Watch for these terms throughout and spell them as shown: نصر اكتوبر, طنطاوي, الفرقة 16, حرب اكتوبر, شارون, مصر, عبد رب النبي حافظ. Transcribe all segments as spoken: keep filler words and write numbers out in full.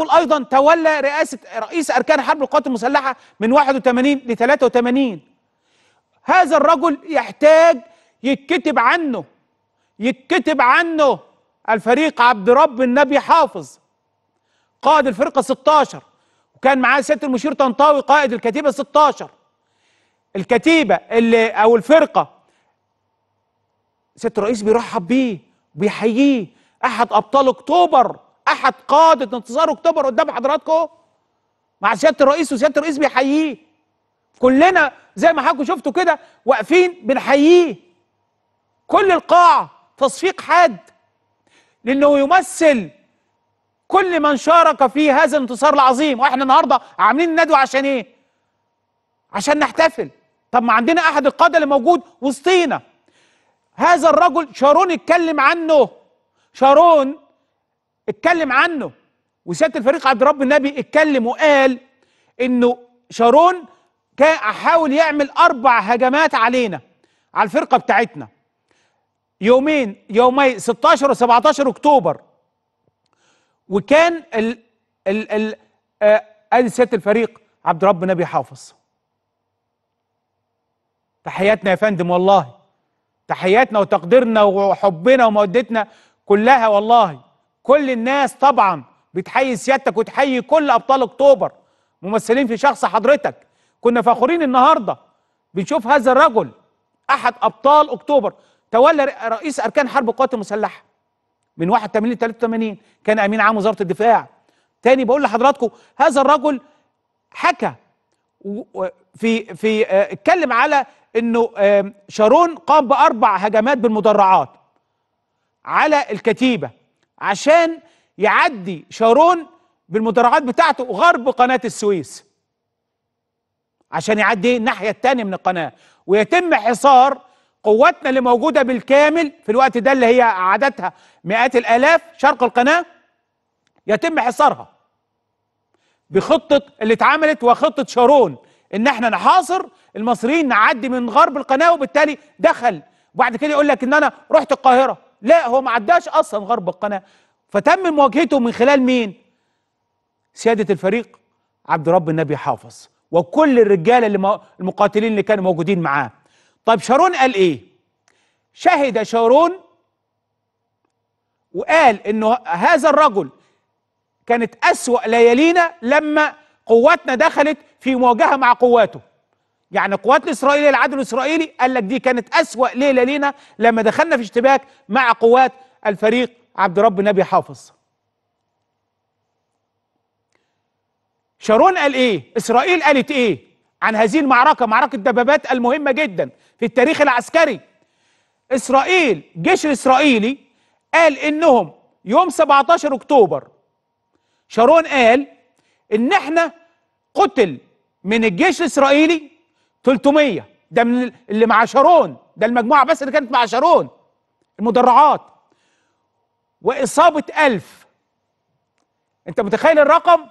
ايضا تولى رئاسه رئيس اركان حرب القوات المسلحه من واحد وثمانين ل ثلاثة وثمانين. هذا الرجل يحتاج يتكتب عنه يتكتب عنه الفريق عبد رب النبي حافظ قائد الفرقه ستة عشر، وكان معاه سياده المشير طنطاوي قائد الكتيبه ستة عشر. الكتيبه اللي او الفرقه سياده الرئيس بيرحب بيه وبيحييه، احد ابطال اكتوبر، احد قادة انتصار اكتوبر قدام حضراتكم مع سياده الرئيس، وسياده الرئيس بيحييه. كلنا زي ما حضراتكم شفتوا كده واقفين بنحييه، كل القاعه تصفيق حاد، لانه يمثل كل من شارك في هذا الانتصار العظيم. واحنا النهارده عاملين الندوه عشان ايه؟ عشان نحتفل. طب ما عندنا احد القاده اللي موجود وسطينا. هذا الرجل شارون اتكلم عنه، شارون اتكلم عنه، وسياده الفريق عبد رب النبي اتكلم وقال انه شارون كان حاول يعمل اربع هجمات علينا، على الفرقه بتاعتنا، يومين يومي ستة عشر وسبعة عشر اكتوبر. وكان ال ال ال ادي سياده الفريق عبد رب النبي حافظ. تحياتنا يا فندم، والله تحياتنا وتقديرنا وحبنا ومودتنا كلها، والله كل الناس طبعا بتحيي سيادتك وتحيي كل ابطال اكتوبر ممثلين في شخص حضرتك. كنا فخورين النهارده بنشوف هذا الرجل احد ابطال اكتوبر، تولى رئيس اركان حرب القوات المسلحه من واحد وثمانين ل ثلاثة وثمانين، كان امين عام وزاره الدفاع. تاني بقول لحضراتكم هذا الرجل حكى في في اتكلم على انه شارون قام باربع هجمات بالمدرعات على الكتيبه عشان يعدي شارون بالمدرعات بتاعته غرب قناة السويس، عشان يعدي الناحية التانية من القناة ويتم حصار قواتنا اللي موجودة بالكامل في الوقت ده، اللي هي عددها مئات الآلاف شرق القناة، يتم حصارها بخطة اللي اتعملت وخطة شارون، ان احنا نحاصر المصريين نعدي من غرب القناة، وبالتالي دخل وبعد كده يقول لك ان انا رحت القاهرة. لا، هو ما عداش اصلا غرب القناه، فتم مواجهته من خلال مين؟ سياده الفريق عبد رب النبي حافظ وكل الرجاله اللي المقاتلين اللي كانوا موجودين معاه. طيب شارون قال ايه؟ شهد شارون وقال انه هذا الرجل كانت اسوأ ليالينا لما قواتنا دخلت في مواجهه مع قواته. يعني القوات الاسرائيليه، العدو الاسرائيلي، قال لك دي كانت اسوأ ليله لينا لما دخلنا في اشتباك مع قوات الفريق عبد رب النبي حافظ. شارون قال ايه؟ اسرائيل قالت ايه عن هذه المعركه، معركه دبابات المهمه جدا في التاريخ العسكري؟ اسرائيل، الجيش الاسرائيلي قال انهم يوم سبعة عشر اكتوبر، شارون قال ان احنا قتل من الجيش الاسرائيلي ثلاثمئة، ده من اللي مع شارون، ده المجموعه بس اللي كانت مع شارون المدرعات، واصابه ألف. انت متخيل الرقم؟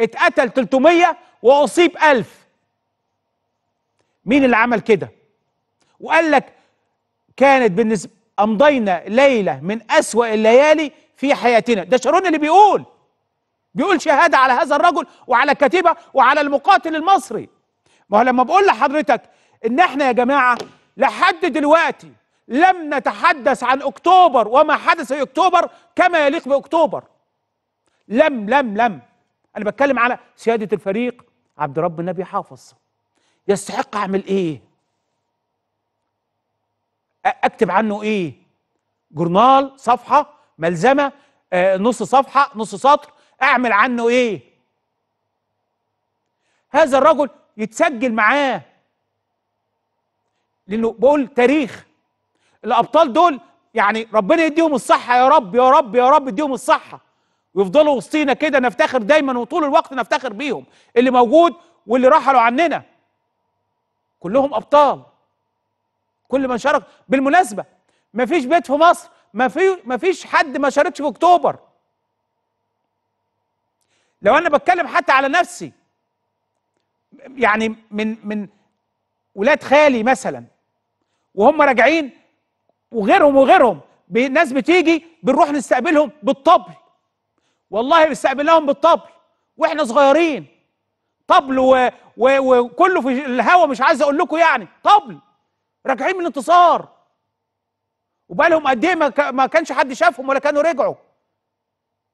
اتقتل ثلاثمئة واصيب ألف. مين اللي عمل كده؟ وقال لك كانت بالنسبه امضينا ليله من اسوأ الليالي في حياتنا. ده شارون اللي بيقول بيقول شهاده على هذا الرجل وعلى الكتيبه وعلى المقاتل المصري. ما هو لما بقول لحضرتك ان احنا يا جماعه لحد دلوقتي لم نتحدث عن اكتوبر وما حدث في اكتوبر كما يليق باكتوبر، لم لم لم انا بتكلم على سياده الفريق عبد رب النبي حافظ. يستحق اعمل ايه؟ اكتب عنه ايه؟ جورنال، صفحه، ملزمه، آه، نص صفحه، نص سطر، اعمل عنه ايه؟ هذا الرجل يتسجل معاه، لانه بقول تاريخ الابطال دول، يعني ربنا يديهم الصحه، يا رب يا رب يا رب يديهم الصحه ويفضلوا وسطينا كده، نفتخر دايما وطول الوقت نفتخر بيهم، اللي موجود واللي رحلوا عننا كلهم ابطال، كل من شارك. بالمناسبه ما فيش بيت في مصر ما في ما فيش حد ما شاركش في اكتوبر. لو انا بتكلم حتى على نفسي، يعني من من ولاد خالي مثلا وهم راجعين، وغيرهم وغيرهم، ناس بتيجي بنروح نستقبلهم بالطبل والله استقبلناهم بالطبل واحنا صغيرين، طبل وكله في الهوا، مش عايز اقول لكم يعني طبل، راجعين من انتصار، وبقالهم قد ايه ما كانش حد شافهم ولا كانوا رجعوا،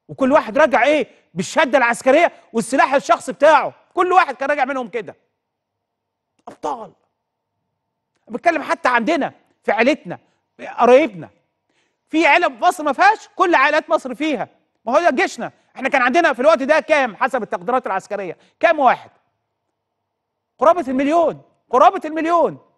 وكل واحد راجع ايه بالشده العسكريه والسلاح الشخصي بتاعه، كل واحد كان راجع منهم كده ابطال. بتكلم حتى عندنا في عيلتنا قرايبنا، في عيله في مصر ما فيهاش، كل عائلات مصر فيها. ما هو ده جيشنا، احنا كان عندنا في الوقت ده كام حسب التقديرات العسكريه؟ كام واحد؟ قرابه المليون، قرابه المليون.